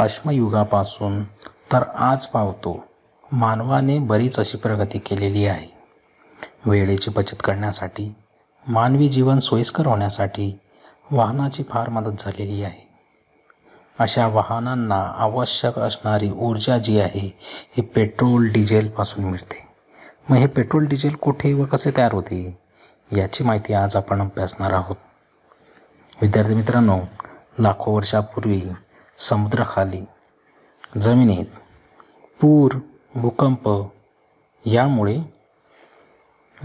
अश्मयुगापासून तर आज पावतो मानवाने बरीच अशी प्रगती केलेली आहे। वेळेची बचत करण्यासाठी, मानवी जीवन सोयीस्कर होण्यासाठी वाहनाची फार मदत झालेली आहे। अशा वाहनांना आवश्यक असणारी ऊर्जा जी आहे ही पेट्रोल डिझेलपासून मिळते। मग हे पेट्रोल डिझेल कुठे व कसे तयार होते याची माहिती आज आपण अभ्यासणार आहोत। विद्यार्थी मित्रांनो, लाखो वर्षापूर्वी समुद्राखाली जमिनीत पूर, भूकंप यामुळे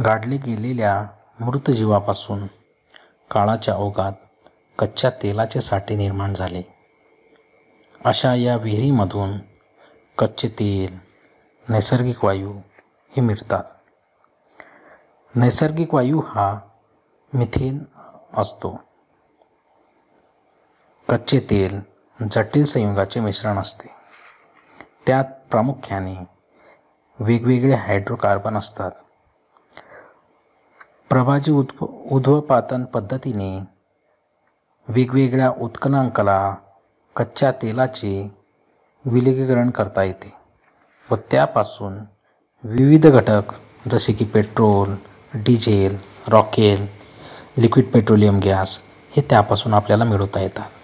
गाडले गेलेल्या मृत जीवापासून काळाच्या ओघात कच्च्या तेलाचे साठे निर्माण झाले। अशा या विहिरीमधून कच्चे तेल, नैसर्गिक वायू हे मिळतात। नैसर्गिक वायू हा मिथेन असतो। कच्चे तेल जटिल संयुगाचे मिश्रण असते, त्यात प्रामुख्याने वेगवेगळे हायड्रोकार्बन असतात। प्रभाजी उद्वपातन पद्धतीने वेगवेगळ्या उत्खननांकला कच्च्या तेलाचे विलगीकरण करता येते व त्यापासून विविध घटक जसे की पेट्रोल, डिझेल, रॉकेल, लिक्विड पेट्रोलियम गॅस हे त्यापासून आपल्याला मिळवता येतात।